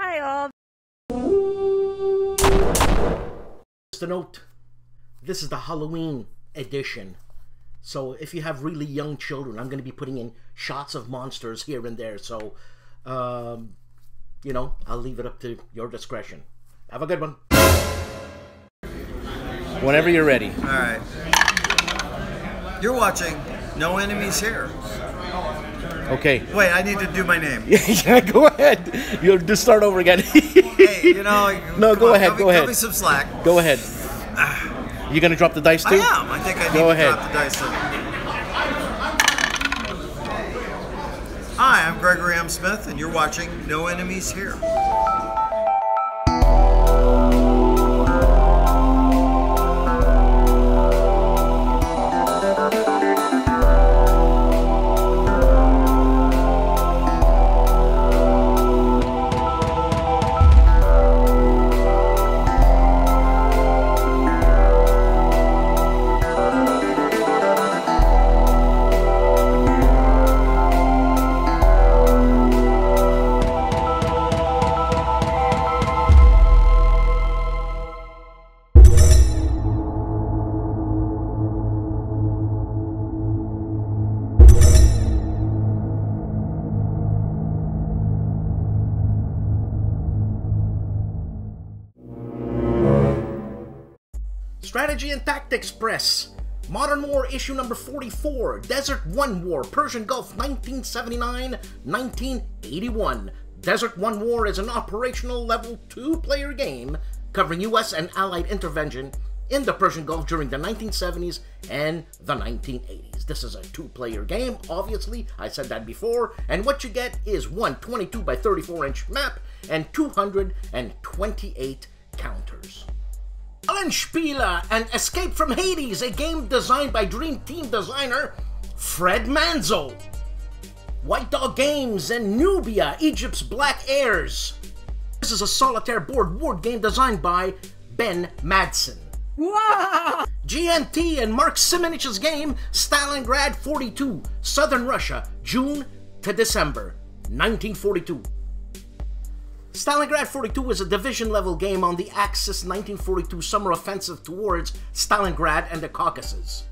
Hi all. Just a note, this is the Halloween edition. So if you have really young children, I'm going to be putting in shots of monsters here and there. So, you know, I'll leave it up to your discretion. Have a good one. Whenever you're ready. All right. You're watching No Enemies Here. Okay. Wait, I need to do my name. Yeah, go ahead. You'll just start over again. Hey, you know. No, go ahead. Go ahead. Cut me some slack. Go ahead. You gonna drop the dice too? I am. I think I need to drop the dice too. Hi, I'm Gregory M. Smith, and you're watching No Enemies Here. Strategy and Tactics Press, Modern War issue number 44, Desert One War, Persian Gulf 1979-1981. Desert One War is an operational level 2-player game covering U.S. and Allied intervention in the Persian Gulf during the 1970s and the 1980s. This is a 2-player game, obviously, I said that before, and what you get is one 22 by 34 inch map and 228 counters. Lunspiele and Escape from Hades, a game designed by Dream Team designer Fred Manzo. White Dog Games and Nubia, Egypt's Black Heirs. This is a solitaire board game designed by Ben Madsen. Wow! GMT and Mark Simonich's game, Stalingrad 42, Southern Russia, June to December, 1942. Stalingrad 42 is a division-level game on the Axis 1942 summer offensive towards Stalingrad and the Caucasus.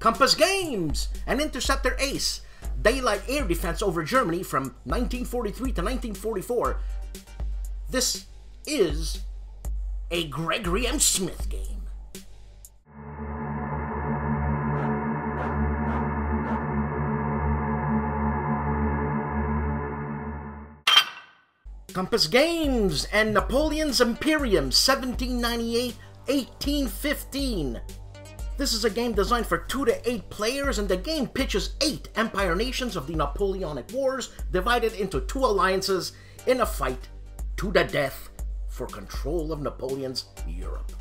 Compass Games and Interceptor Ace, Daylight Air Defense over Germany from 1943 to 1944. This is a Gregory M. Smith game. Compass Games and Napoleon's Imperium, 1798-1815. This is a game designed for 2 to 8 players, and the game pitches 8 empire nations of the Napoleonic Wars divided into 2 alliances in a fight to the death for control of Napoleon's Europe.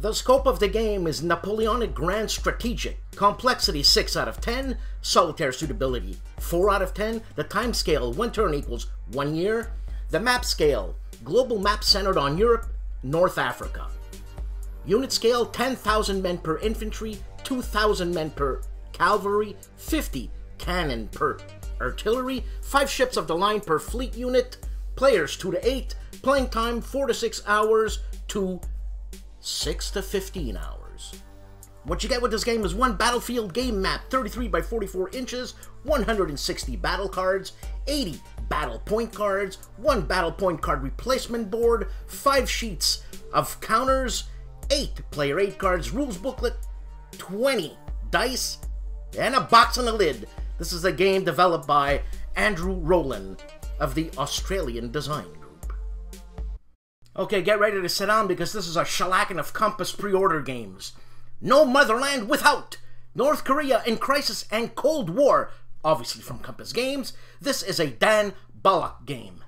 The scope of the game is Napoleonic Grand Strategic, complexity 6 out of 10, solitaire suitability 4 out of 10, the time scale 1 turn equals 1 year, the map scale, global map centered on Europe, North Africa. Unit scale 10,000 men per infantry, 2,000 men per cavalry, 50 cannon per artillery, 5 ships of the line per fleet unit, players 2 to 8, playing time 4 to 6 hours to 6 to 15 hours. What you get with this game is 1 battlefield game map, 33 by 44 inches, 160 battle cards, 80 battle point cards, 1 battle point card replacement board, 5 sheets of counters, 8 player aid cards, rules booklet, 20 dice, and a box on the lid. This is a game developed by Andrew Rowland of the Australian Design. Okay, get ready to sit down because this is a shellacking of Compass pre-order games. No Motherland Without! North Korea in Crisis and Cold War, obviously from Compass Games. This is a Dan Bullock game.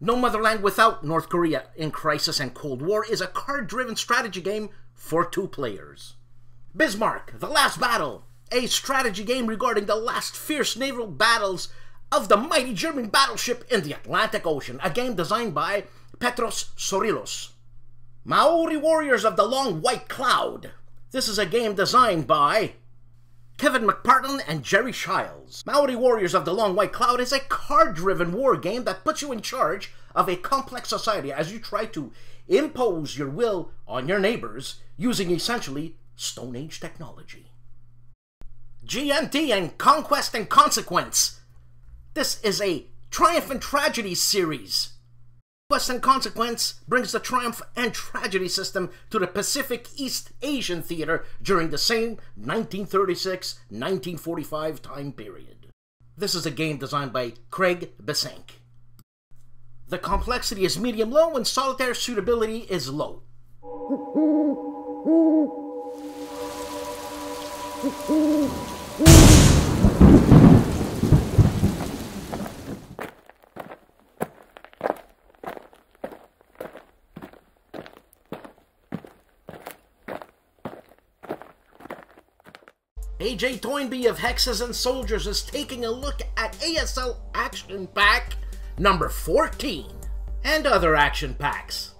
No Motherland Without North Korea in Crisis and Cold War is a card-driven strategy game for 2 players. Bismarck, The Last Battle, a strategy game regarding the last fierce naval battles of the mighty German battleship in the Atlantic Ocean, a game designed by Petros Sorilos. Maori Warriors of the Long White Cloud. This is a game designed by Kevin McPartlin, and Jerry Shiles. Maori Warriors of the Long White Cloud is a card-driven war game that puts you in charge of a complex society as you try to impose your will on your neighbors using essentially Stone Age technology. GMT and Conquest and Consequence. This is a Triumph and Tragedy series. Conquest and Consequence brings the Triumph and Tragedy system to the Pacific East Asian theater during the same 1936-1945 time period. This is a game designed by Craig Besank. The complexity is medium-low and solitaire suitability is low. AJ Toynbee of Hexes and Soldiers is taking a look at ASL Action Pack number 14 and other action packs.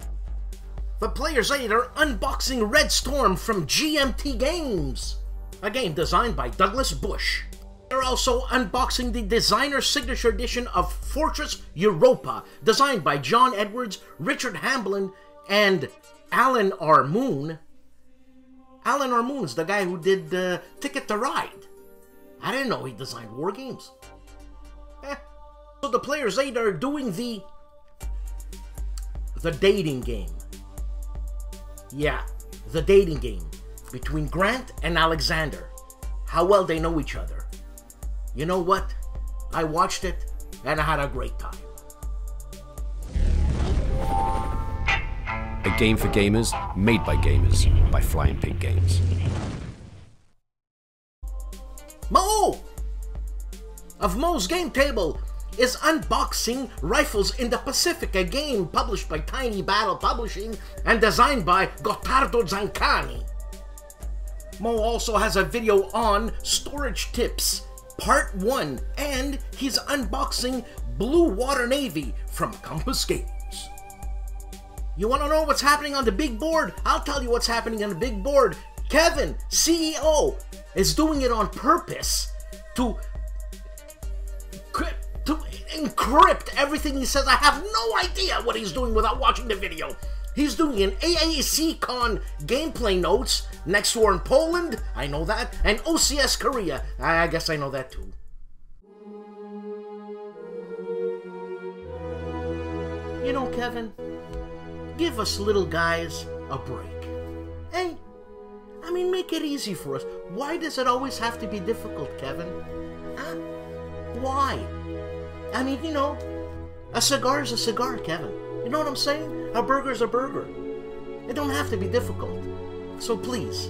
The Player's Aid are unboxing Red Storm from GMT Games, a game designed by Douglas Bush. They're also unboxing the designer signature edition of Fortress Europa, designed by John Edwards, Richard Hamblin, and Alan R. Moon. Alan R. Moon's the guy who did Ticket to Ride. I didn't know he designed war games. So the Player's Aid are doing the dating game. Yeah, the dating game. Between Grant and Alexander. How well they know each other. You know what? I watched it and I had a great time. A game for gamers, made by gamers, by Flying Pig Games. Mo! Of Mo's Game Table is unboxing Rifles in the Pacific, a game published by Tiny Battle Publishing and designed by Gottardo Zancani. Mo also has a video on Storage Tips, Part 1, and he's unboxing Blue Water Navy from Compass Games. You want to know what's happening on the big board? I'll tell you what's happening on the big board. Kevin, CEO, is doing it on purpose to encrypt everything he says. I have no idea what he's doing without watching the video. He's doing an AAC Con gameplay notes, next war in Poland, I know that, and OCS Korea, I guess I know that too. You know, Kevin, give us little guys a break. Hey, I mean, make it easy for us. Why does it always have to be difficult, Kevin? Huh? Why? I mean, you know, a cigar is a cigar, Kevin. You know what I'm saying? A burger's a burger. It don't have to be difficult. So please,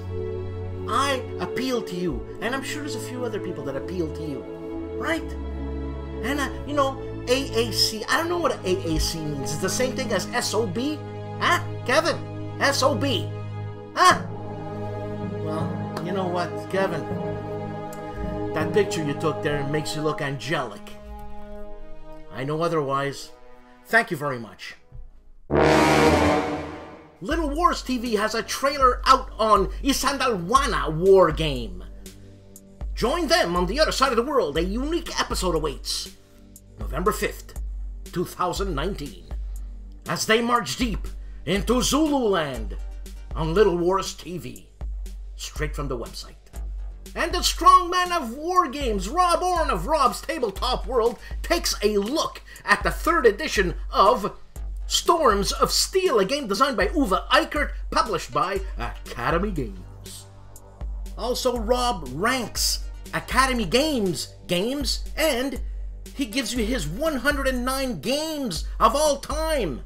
I appeal to you, and I'm sure there's a few other people that appeal to you, right? And you know, AAC, I don't know what AAC means. It's the same thing as SOB? Huh, Kevin? SOB? Huh? Well, you know what, Kevin? That picture you took there makes you look angelic. I know otherwise. Thank you very much. Little Wars TV has a trailer out on Isandlwana War Game. Join them on the other side of the world. A unique episode awaits November 5th, 2019, as they march deep into Zululand on Little Wars TV, straight from the website. And the strongman of war games, Rob Orne of Rob's Tabletop World, takes a look at the third edition of Storms of Steel, a game designed by Uwe Eichert, published by Academy Games. Also, Rob ranks Academy Games games, and he gives you his 109 games of all time.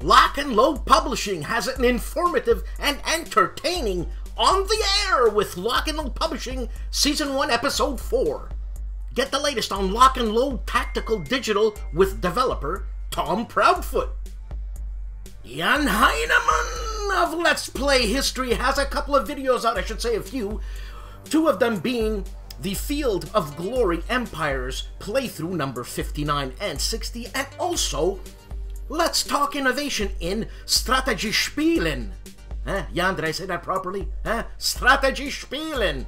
Lock and Load Publishing has an informative and entertaining On the Air with Lock and Load Publishing, Season 1, Episode 4. Get the latest on Lock and Load Tactical Digital with developer Tom Proudfoot. Jan Heinemann of Let's Play History has a couple of videos out, I should say a few. Two of them being the Field of Glory Empires playthrough number 59 and 60, and also Let's Talk Innovation in Strategiespielen. Jan, did I say that properly? Strategiespielen.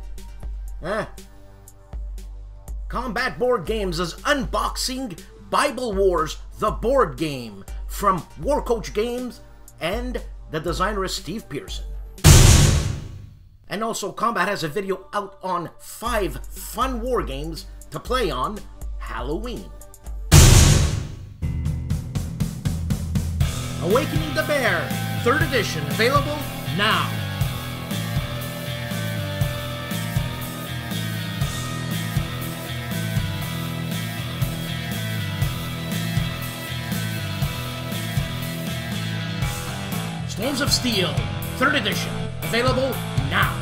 Combat Board Games is unboxing Bible Wars, the board game, from War Coach Games, and the designer is Steve Pearson. And also, Combat has a video out on 5 fun war games to play on Halloween. Awakening the Bear, 3rd edition, available now. Storms of Steel, 3rd edition, available now.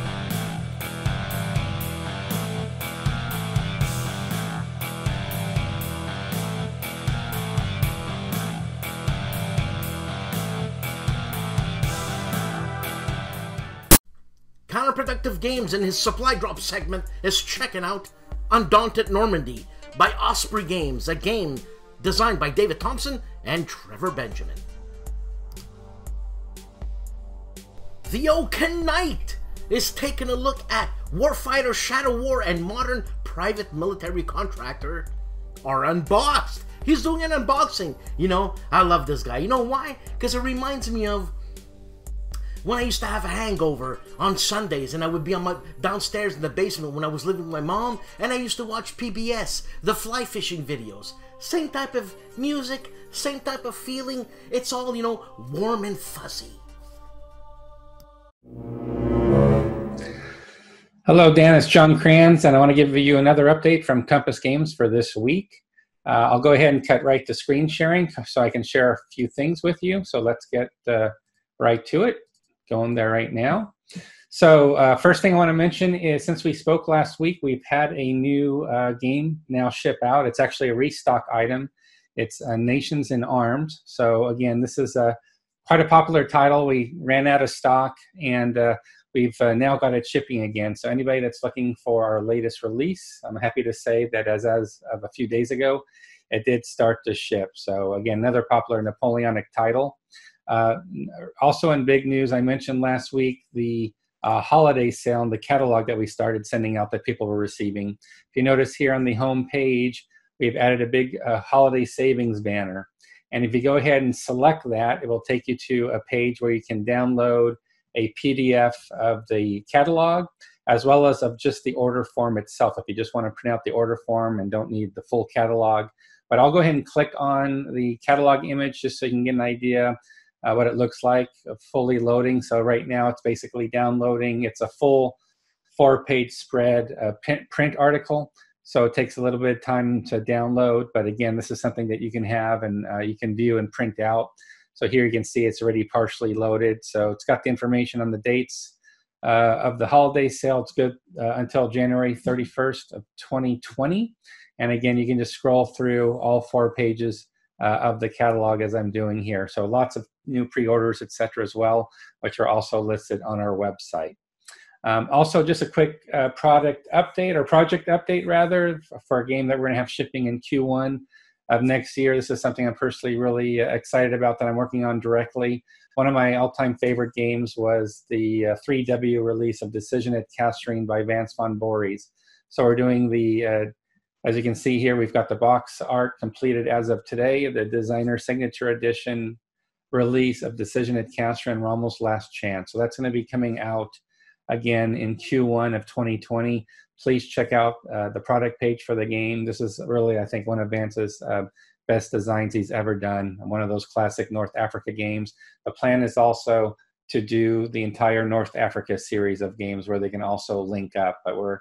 Counterproductive Games, in his Supply Drop segment, is checking out Undaunted Normandy by Osprey Games, a game designed by David Thompson and Trevor Benjamin. The Oaken Knight is taking a look at Warfighter, Shadow War, and Modern Private Military Contractor are unboxed. He's doing an unboxing. You know, I love this guy. You know why? Because it reminds me of when I used to have a hangover on Sundays, and I would be on my downstairs in the basement when I was living with my mom, and I used to watch PBS, the fly fishing videos. Same type of music, same type of feeling. It's all, you know, warm and fuzzy. Hello, Dan. It's John Kranz, and I want to give you another update from Compass Games for this week. I'll go ahead and cut right to screen sharing so I can share a few things with you. So let's get right to it. Going there right now. So first thing I want to mention is, since we spoke last week, we've had a new game now ship out. It's actually a restock item. It's Nations in Arms. So again, this is quite a popular title. We ran out of stock, and we've now got it shipping again. So anybody that's looking for our latest release, I'm happy to say that as of a few days ago, it did start to ship. So again, another popular Napoleonic title. Also in big news, I mentioned last week the holiday sale and the catalog that we started sending out that people were receiving. If you notice here on the home page, we've added a big holiday savings banner. And if you go ahead and select that, it will take you to a page where you can download a PDF of the catalog, as well as of just the order form itself, if you just want to print out the order form and don't need the full catalog. But I'll go ahead and click on the catalog image just so you can get an idea what it looks like, fully loading. So right now it's basically downloading. It's a full 4-page spread print article. So it takes a little bit of time to download. But again, this is something that you can have and you can view and print out. So here you can see it's already partially loaded. So it's got the information on the dates of the holiday sale. It's good until January 31st of 2020. And again, you can just scroll through all 4 pages of the catalog as I'm doing here. So lots of new pre-orders, etc. as well, which are also listed on our website. Also, just a quick project update for a game that we're going to have shipping in Q1 of next year. This is something I'm personally really excited about that I'm working on directly. One of my all-time favorite games was the 3W release of Decision at Kasserine by Vance Von Voorhis. So we're doing the as you can see here, we've got the box art completed as of today, the designer signature edition release of Decision at Kasserine, Rommel's Last Chance. So that's going to be coming out again in Q1 of 2020. Please check out the product page for the game. This is really, I think, one of Vance's best designs he's ever done, one of those classic North Africa games. The plan is also to do the entire North Africa series of games where they can also link up, but we're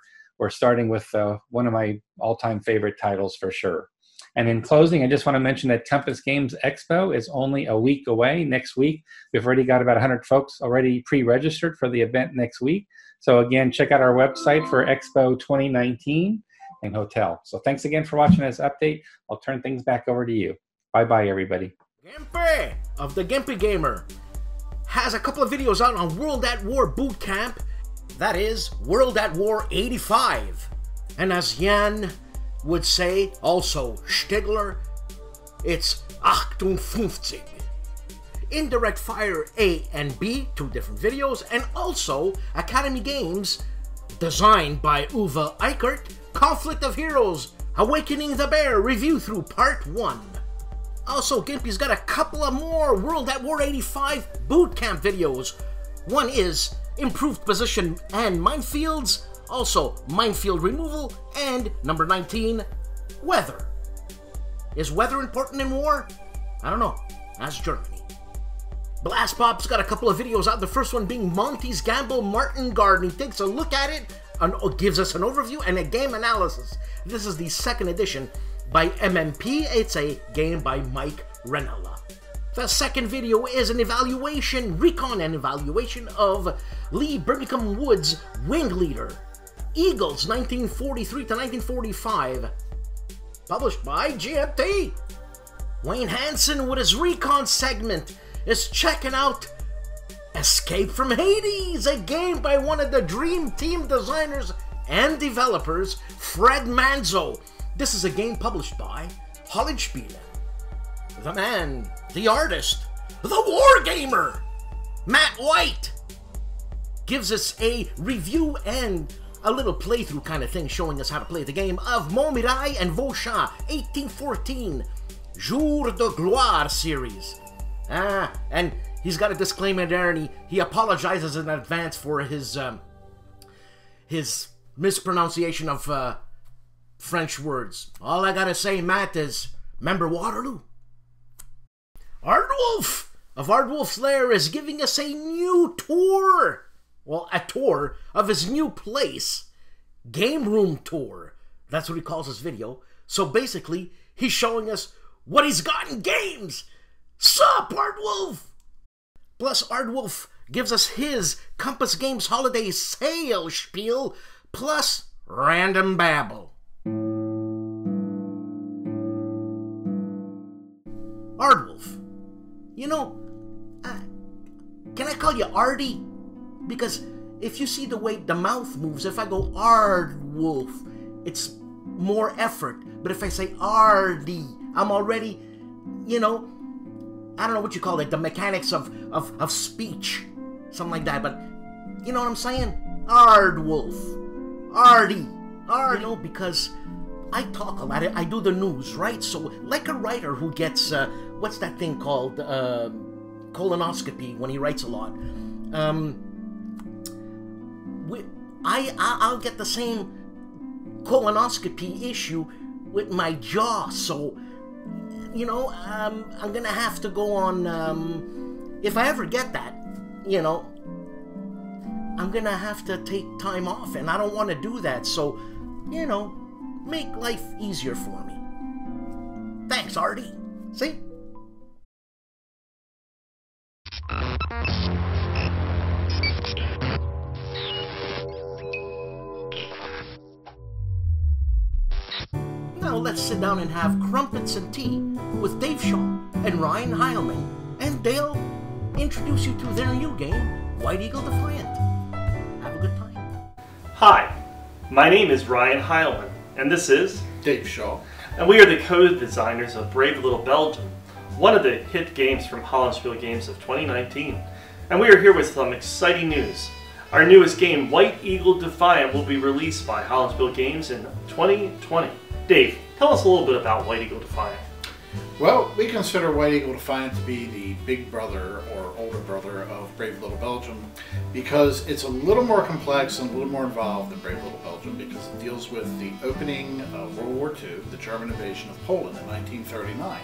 starting with one of my all-time favorite titles for sure. And in closing, I just want to mention that Compass Games Expo is only a week away next week. We've already got about 100 folks already pre-registered for the event next week. So again, check out our website for Expo 2019 and hotel. So thanks again for watching this update. I'll turn things back over to you. Bye-bye, everybody. Gimpy of the Gimpy Gamer has a couple of videos out on World at War Boot Camp. That is World at War 85. And as Jan would say, also Stegler, it's 58. Indirect Fire A and B, 2 different videos, and also Academy Games designed by Uwe Eichert, Conflict of Heroes, Awakening the Bear review through Part 1. Also, Gimpy's got a couple of more World at War 85 bootcamp videos. One is Improved Position and Minefields, also Minefield Removal, and number 19, Weather. Is weather important in war? I don't know. That's Germany. Blast Pop's got a couple of videos out, the first one being Monty's Gamble Martin Garden. He takes a look at it, gives us an overview and a game analysis. This is the second edition by MMP. It's a game by Mike Renala. The second video is an evaluation, recon and evaluation of Lee Birmingham Wood's Wing Leader, Eagles 1943 to 1945, published by GMT. Wayne Hansen with his recon segment is checking out Escape from Hades, a game by one of the Dream Team designers and developers, Fred Manzo. This is a game published by Hollandspiele. The man, the artist, the wargamer, Matt White, gives us a review and a little playthrough kind of thing, showing us how to play the game of Montmirail and Vauchamp 1814 Jour de Gloire series. And he's got a disclaimer there, and he apologizes in advance for his mispronunciation of French words. All I gotta say, Matt, is remember Waterloo. Ardwolf of Ardwolf's Lair is giving us a new tour. Well, a tour of his new place. Game Room Tour. That's what he calls his video. So basically, he's showing us what he's got in games. Sup, Ardwolf! Plus, Ardwolf gives us his Compass Games Holiday Sale spiel, plus random babble. Ardwolf. You know, can I call you Artie? Because if you see the way the mouth moves, if I go Ardwolf, it's more effort. But if I say Artie, I'm already, you know, I don't know what you call it, the mechanics of speech. Something like that, but you know what I'm saying? Ardwolf. Artie. Artie. You know, because I talk a lot. I do the news, right? So, like a writer who gets, what's that thing called? Colonoscopy, when he writes a lot. I'll get the same colonoscopy issue with my jaw, so, you know, I'm gonna have to go on, if I ever get that, you know, I'm gonna have to take time off, and I don't want to do that, so, you know, make life easier for me. Thanks, Artie. See? Now let's sit down and have crumpets and tea with Dave Shaw and Ryan Heilman, and they'll introduce you to their new game, White Eagle Defiant. Have a good time. Hi, my name is Ryan Heilman. And this is Dave Shaw, and we are the co-designers of Brave Little Belgium, one of the hit games from Hollandspiele Games of 2019. And we are here with some exciting news. Our newest game, White Eagle Defiant, will be released by Hollandspiele Games in 2020. Dave, tell us a little bit about White Eagle Defiant. Well, we consider White Eagle Defiant to be the big brother or older brother of Brave Little Belgium, because it's a little more complex and a little more involved than Brave Little Belgium, because it deals with the opening of World War II, the German invasion of Poland in 1939.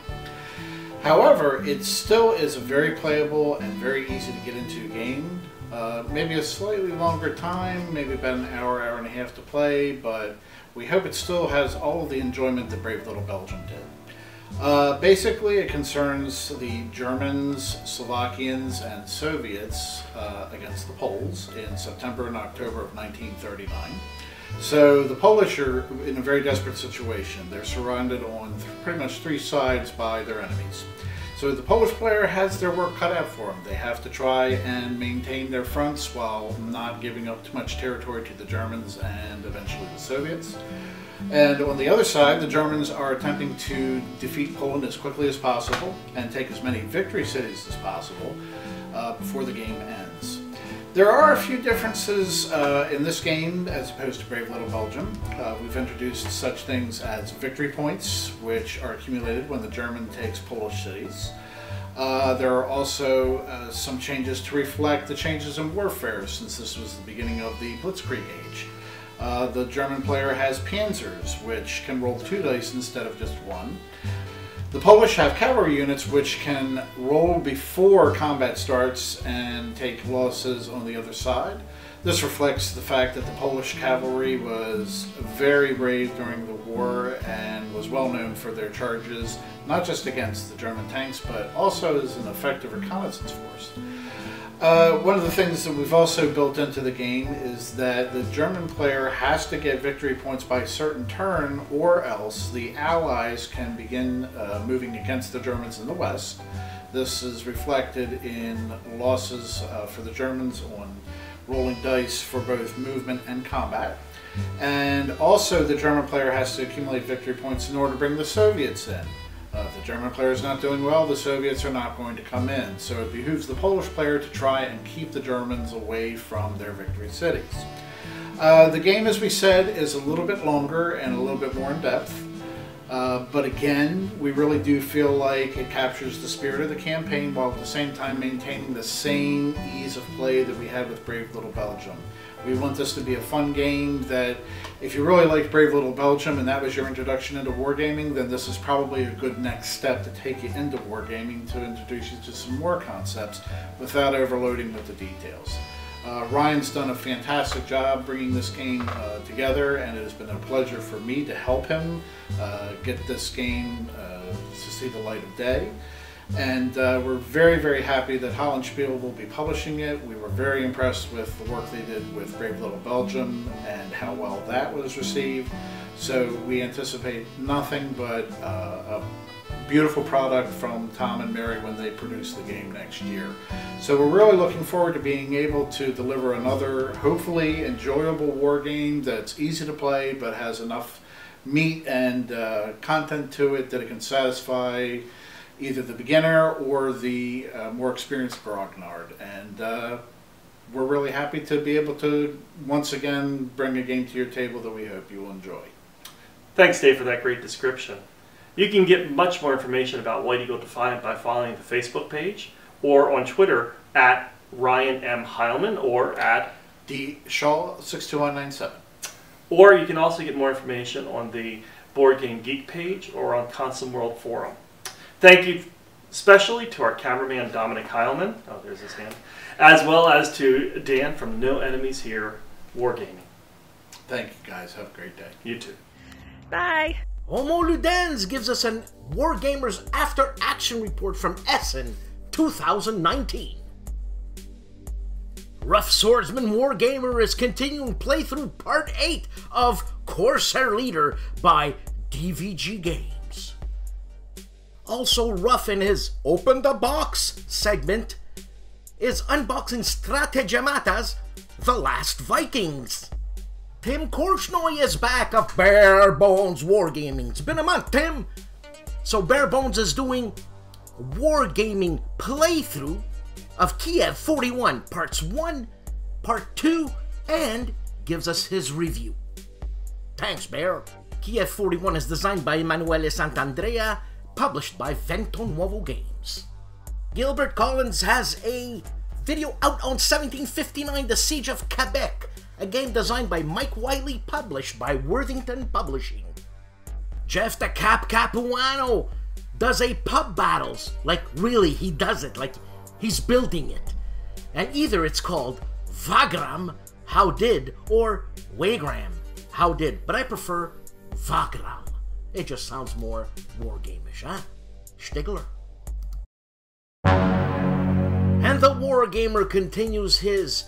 However, it still is a very playable and very easy to get into game. Maybe a slightly longer time, maybe about an hour, hour and a half to play, but we hope it still has all of the enjoyment that Brave Little Belgium did. Basically, it concerns the Germans, Slovakians, and Soviets against the Poles in September and October of 1939. So the Polish are in a very desperate situation. They're surrounded on pretty much three sides by their enemies. So the Polish player has their work cut out for them. They have to try and maintain their fronts while not giving up too much territory to the Germans and eventually the Soviets. And on the other side, the Germans are attempting to defeat Poland as quickly as possible and take as many victory cities as possible before the game ends. There are a few differences in this game as opposed to Brave Little Belgium. We've introduced such things as victory points, which are accumulated when the German takes Polish cities. There are also some changes to reflect the changes in warfare, since this was the beginning of the Blitzkrieg age. The German player has panzers, which can roll 2 dice instead of just 1. The Polish have cavalry units which can roll before combat starts and take losses on the other side. This reflects the fact that the Polish cavalry was very brave during the war and was well known for their charges, not just against the German tanks, but also as an effective reconnaissance force. One of the things that we've also built into the game is that the German player has to get victory points by a certain turn, or else the Allies can begin moving against the Germans in the West. This is reflected in losses for the Germans on rolling dice for both movement and combat. And also the German player has to accumulate victory points in order to bring the Soviets in. If the German player is not doing well, the Soviets are not going to come in, so it behooves the Polish player to try and keep the Germans away from their victory cities. The game, as we said, is a little bit longer and a little bit more in depth, but again, we really do feel like it captures the spirit of the campaign while at the same time maintaining the same ease of play that we had with Brave Little Belgium. We want this to be a fun game that if you really liked Brave Little Belgium and that was your introduction into wargaming, then this is probably a good next step to take you into wargaming, to introduce you to some more concepts without overloading with the details. Ryan's done a fantastic job bringing this game together, and it has been a pleasure for me to help him get this game to see the light of day. And we're very, very happy that Hollandspiele will be publishing it. We were very impressed with the work they did with Brave Little Belgium and how well that was received. So we anticipate nothing but a beautiful product from Tom and Mary when they produce the game next year. So we're really looking forward to being able to deliver another, hopefully enjoyable war game that's easy to play but has enough meat and content to it that it can satisfy either the beginner or the more experienced grognard. And we're really happy to be able to once again bring a game to your table that we hope you will enjoy. Thanks, Dave, for that great description. You can get much more information about White Eagle Defiant by following the Facebook page or on Twitter at Ryan M. Heilman or at dshaw62197. Or you can also get more information on the Board Game Geek page or on Console World Forum. Thank you especially to our cameraman Dominic Heilman, oh there's his hand, as well as to Dan from No Enemies Here Wargaming. Thank you guys, have a great day. You too. Bye! Homo Ludens gives us a Wargamers After Action Report from Essen 2019. Rough Swordsman Wargamer is continuing playthrough Part 8 of Corsair Leader by DVG Games. Also, Ruff in his Open the Box segment is unboxing Strategemata's The Last Vikings. Tim Korchnoi is back of Bare Bones Wargaming. It's been a month, Tim. So Bare Bones is doing Wargaming playthrough of Kiev 41, Parts 1, Part 2, and gives us his review. Thanks, Bear. Kiev 41 is designed by Emanuele Santandrea, published by Vento Nuovo Games. Gilbert Collins has a video out on 1759, The Siege of Quebec, a game designed by Mike Wiley, published by Worthington Publishing. Jeff the Cap Capuano does a pub battles, like really he does it, like he's building it. And either it's called Vagram, How Did, or Wagram, How Did, but I prefer Vagram. It just sounds more wargamish, huh? Stigler. And the wargamer continues his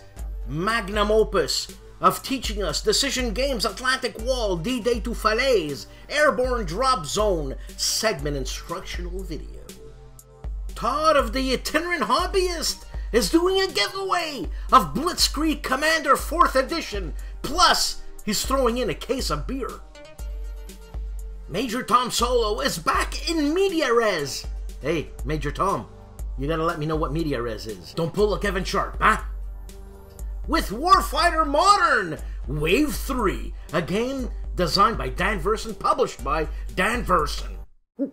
magnum opus of teaching us Decision Games, Atlantic Wall, D-Day to Falaise, Airborne Drop Zone segment instructional video. Todd of the Itinerant Hobbyist is doing a giveaway of Blitzkrieg Commander 4th edition, plus he's throwing in a case of beer. Major Tom Solo is back in Media Res. Hey, Major Tom, you gotta let me know what Media Res is. Don't pull a Kevin Sharp, huh? with Warfighter Modern Wave 3, a game designed by Danverson, published by Danverson. Hi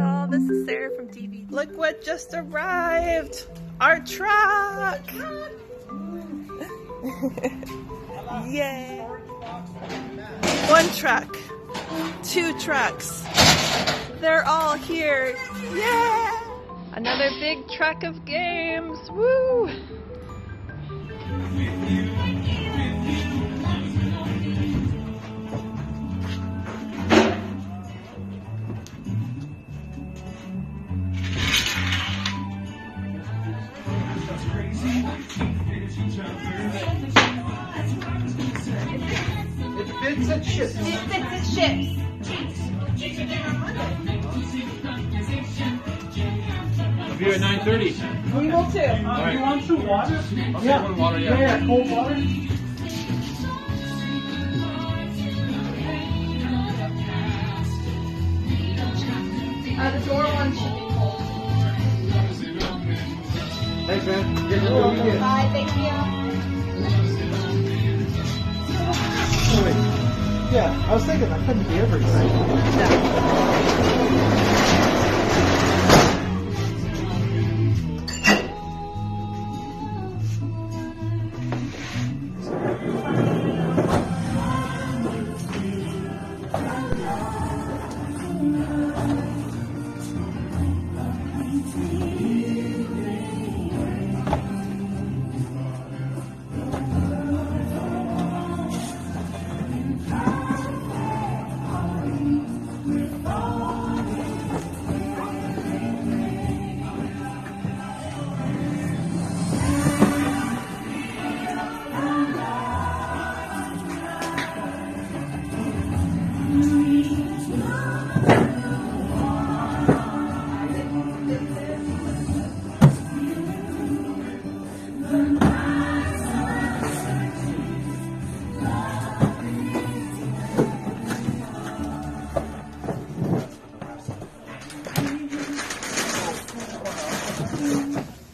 all, this is Sarah from TV. Look what just arrived! Our truck! Yay! One truck, two trucks, they're all here! Yeah! Another big truck of games! Woo! We're at 9:30. We will too. Right. You want some water? I'll take one water, yeah. Cold water. The door one should be cold. Thanks, man. Get the bye, thank you. Wait. Yeah, I was thinking I couldn't be everything.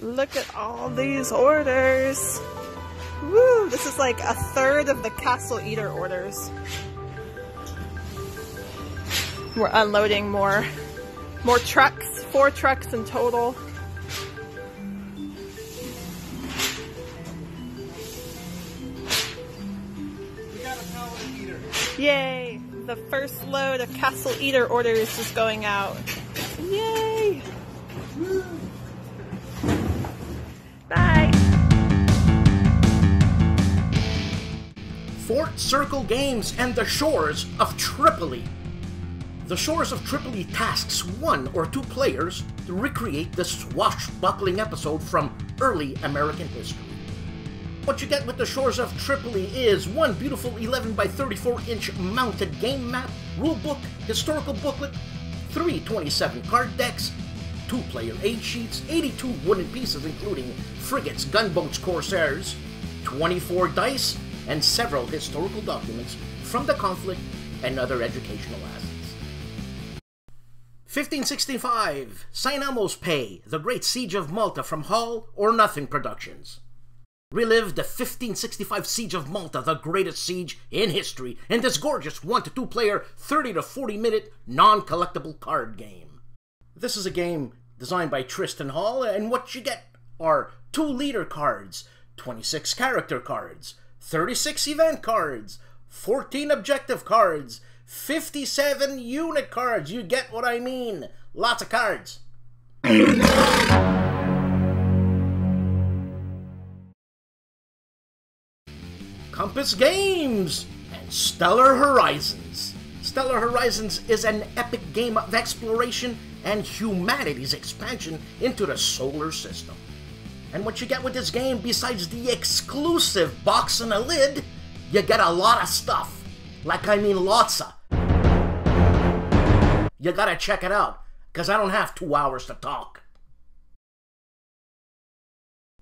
Look at all these orders. Woo, this is like a third of the Castle Eater orders. We're unloading more trucks, 4 trucks in total. We got a pallet eater. Yay, the first load of Castle Eater orders is going out. Yay. Woo. Bye. Fort Circle Games and the Shores of Tripoli. The Shores of Tripoli tasks 1 or 2 players to recreate the swashbuckling episode from early American history. What you get with the Shores of Tripoli is 1 beautiful 11 by 34 inch mounted game map, rulebook, historical booklet, 3 27 card decks, 2-player aid sheets, 82 wooden pieces including frigates, gunboats, corsairs, 24 dice, and several historical documents from the conflict and other educational assets. 1565, St. Elmo's Pay, The Great Siege of Malta from All or Nothing Productions. Relive the 1565 Siege of Malta, the greatest siege in history, in this gorgeous 1 to 2 player, 30 to 40 minute non-collectible card game. This is a game designed by Tristan Hall, and what you get are 2 leader cards, 26 character cards, 36 event cards, 14 objective cards, 57 unit cards. You get what I mean. Lots of cards. Compass Games and Stellar Horizons. Stellar Horizons is an epic game of exploration and humanity's expansion into the solar system. And what you get with this game, besides the exclusive box and a lid, you get a lot of stuff. Like, I mean, lots of. You gotta check it out, because I don't have 2 hours to talk.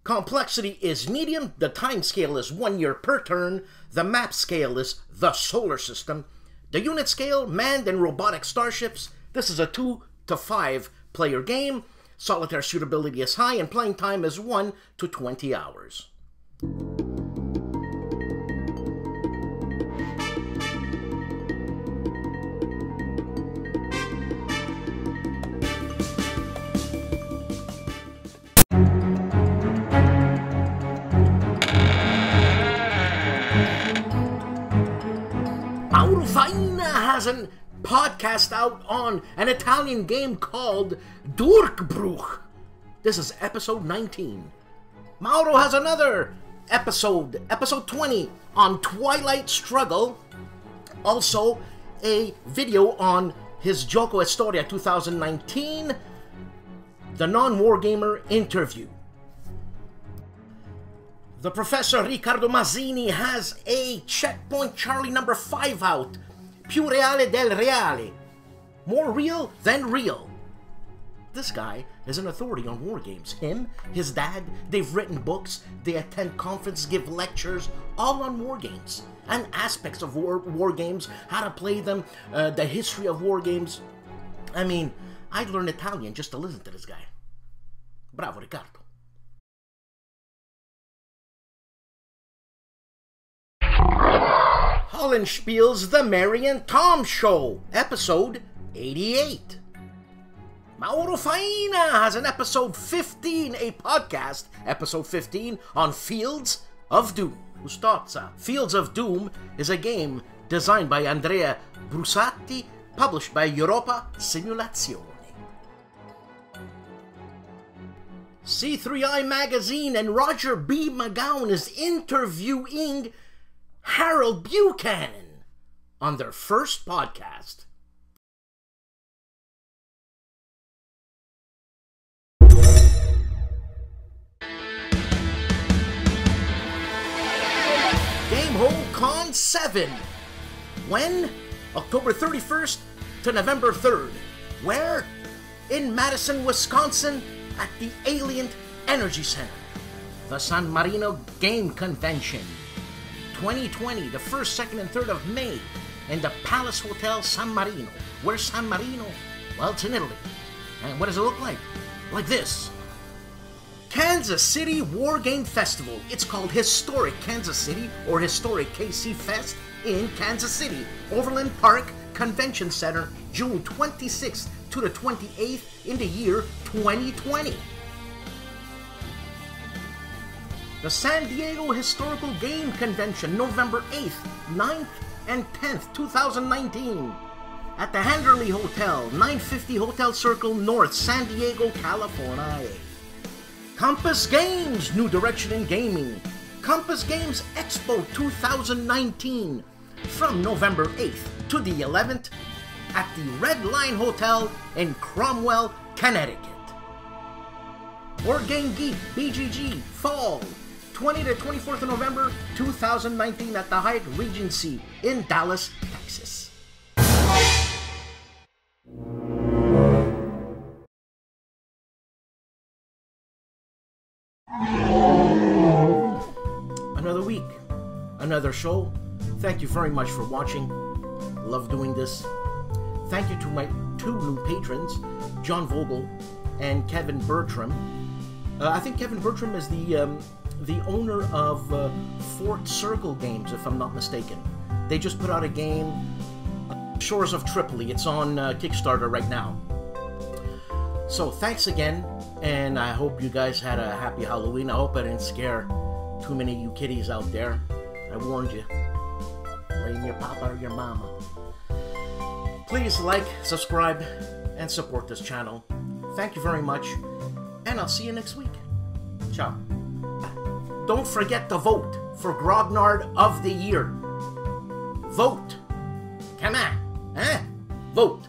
Complexity is medium, the time scale is 1 year per turn, the map scale is the solar system, The unit scale, manned and robotic starships. This is a 2 to 5 player game. Solitaire suitability is high and playing time is 1 to 20 hours. Has a podcast out on an Italian game called Durchbruch. This is episode 19. Mauro has another episode 20, on Twilight Struggle. Also, a video on his Gioco Storia 2019, the non-wargamer interview. The Professor Riccardo Mazzini has a Checkpoint Charlie number 5 out. Più reale del reale. More real than real. This guy is an authority on war games. Him, his dad, they've written books, they attend conferences, give lectures, all on war games and aspects of war games, how to play them, the history of war games. I mean, I'd learn Italian just to listen to this guy. Bravo, Riccardo. Hollandspiele's The Mary and Tom Show, episode 88. Mauro Faina has an episode 15, a podcast, episode 15, on Fields of Doom. Ustaza. Fields of Doom is a game designed by Andrea Brusatti, published by Europa Simulazione. C3I Magazine and Roger B. McGowan is interviewing Harold Buchanan on their first podcast. Gamehole Con 7. When? October 31st to November 3rd. Where? In Madison, Wisconsin at the Alient Energy Center. The San Marino Game Convention. 2020, the 1st, 2nd, and 3rd of May in the Palace Hotel San Marino. Where's San Marino? Well, it's in Italy. And what does it look like? Like this. Kansas City War Game Festival. It's called Historic Kansas City or Historic KC Fest in Kansas City. Overland Park Convention Center, June 26th to the 28th in the year 2020. The San Diego Historical Game Convention, November 8th, 9th, and 10th, 2019. At the Henderley Hotel, 950 Hotel Circle North, San Diego, California. Compass Games, New Direction in Gaming. Compass Games Expo 2019, from November 8th to the 11th, at the Red Line Hotel in Cromwell, Connecticut. War Game Geek, BGG, Fall. 20 to 24th of November 2019 at the Hyatt Regency in Dallas, Texas. Another week, another show. Thank you very much for watching. Love doing this. Thank you to my 2 new patrons, John Vogel and Kevin Bertram. I think Kevin Bertram is the owner of Fort Circle Games, if I'm not mistaken. They just put out a game, Shores of Tripoli. It's on Kickstarter right now. So thanks again, and I hope you guys had a happy Halloween. I hope I didn't scare too many of you kiddies out there. I warned you. Blame your papa or your mama. Please like, subscribe, and support this channel. Thank you very much, and I'll see you next week. Ciao. Don't forget to vote for Grognard of the Year. Vote. Come on. Huh? Vote.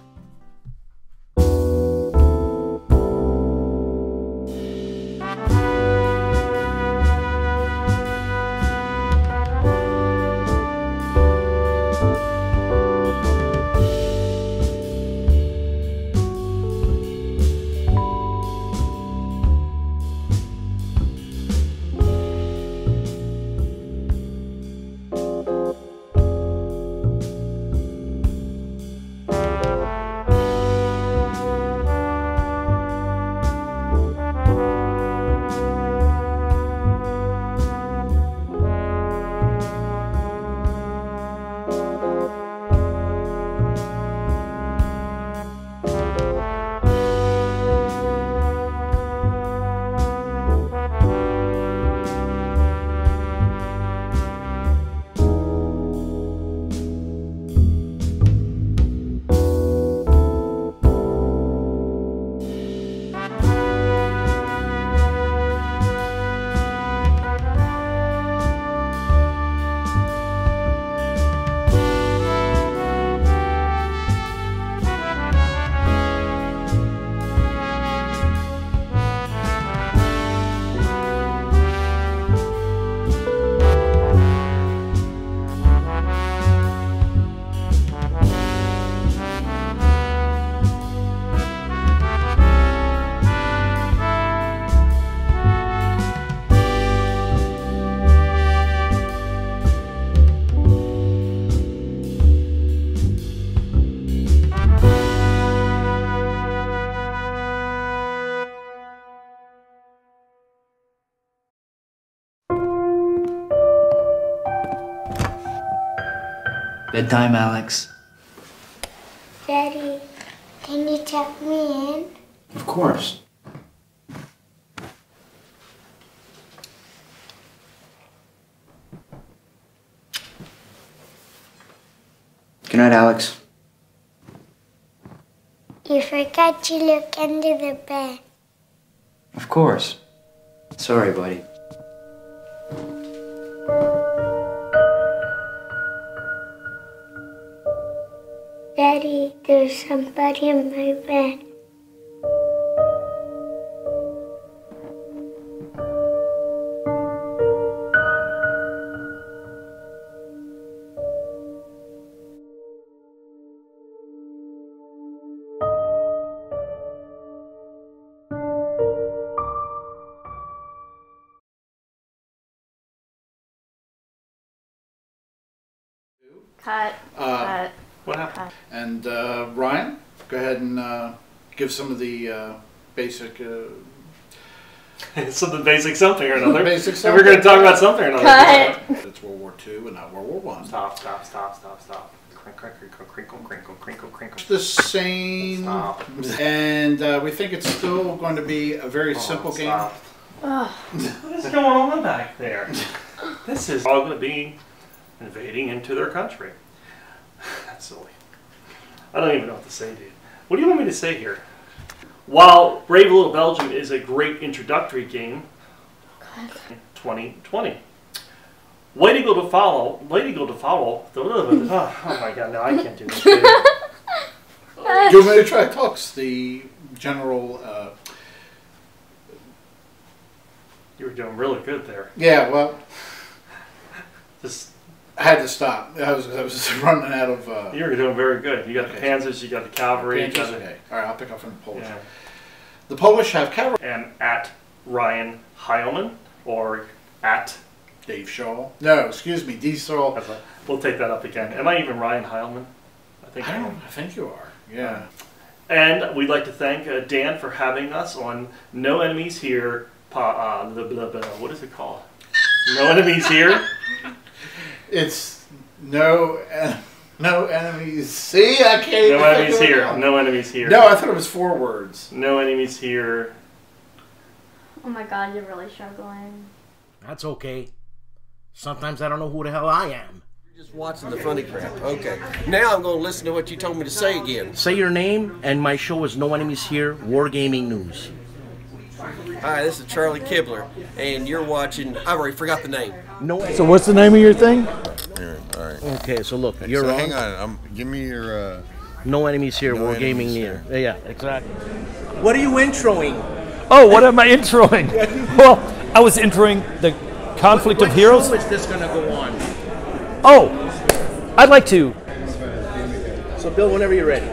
Bedtime, Alex. Daddy, can you check me in? Of course. Good night, Alex. You forgot to look under the bed. Of course. Sorry, buddy. Daddy, there's somebody in my bed. Cut. Cut. What happened? And Ryan, go ahead and give some of the basic. Something basic, something or another. Basic something. And we're going to talk about something or another. Cut. It's World War II and not World War One. Stop! Stop! Stop! Stop! Stop! Crinkle! Crinkle! Crinkle! Crinkle! Crinkle! Crinkle! The same. Stop. And we think it's still going to be a very simple stop. Game. What is going on back there? This is all going to be invading into their country. That's silly. I don't even know what to say, dude. What do you want me to say here? While Brave Little Belgium is a great introductory game, 2020. White Eagle to follow. White Eagle to follow. Oh my God, no, I can't do this. Do you want me to try talks? The general. You were doing really good there. Yeah, well. Just. I had to stop. I was running out of... You were doing very good. You got the Panzers, you got the cavalry. Panzers, okay. All right, I'll pick up from the Polish. Yeah. The Polish have cavalry. And at Ryan Heilman, or at... Dave Shaw. No, excuse me, Diesel. We'll take that up again. Am I even Ryan Heilman? I think you are, yeah. And we'd like to thank Dan for having us on No Enemies Here. What is it called? No Enemies Here. It's no enemies. See, I can't. No enemies here. Out. No enemies here. No, I thought it was 4 words. No enemies here. Oh my God, you're really struggling. That's okay. Sometimes I don't know who the hell I am. You're just watching the funny crap. Okay. Now I'm going to listen to what you told me to say again. Say your name, and my show is No Enemies Here, Wargaming News. Hi, this is Charlie Kibler, and you're watching. I already forgot the name. No. So what's the name of your thing? Here, all right. Okay, so look, you're wrong. Hang on, give me your. No enemies here. No Wargaming near. Yeah, exactly. What are you introing? Oh, what am I introing? Well, I was introing the conflict of heroes. What show is this going to go on? Oh, I'd like to. So, Bill, whenever you're ready.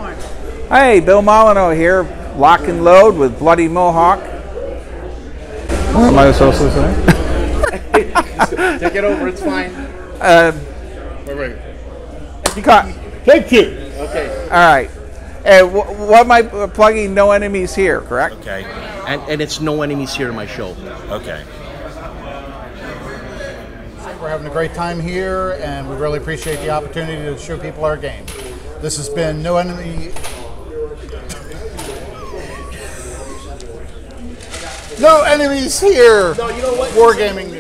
Hey, Bill Molyneux here, Lock and Load with Bloody Mohawk. Am I the socialist there? Take it over, it's fine. You got. Thank you. Okay. All right. And what am I plugging? No enemies here, correct? Okay. And it's No Enemies Here, my show. Okay. We're having a great time here, and we really appreciate the opportunity to show people our game. This has been No Enemy. No enemies here. No, you know what? Wargaming.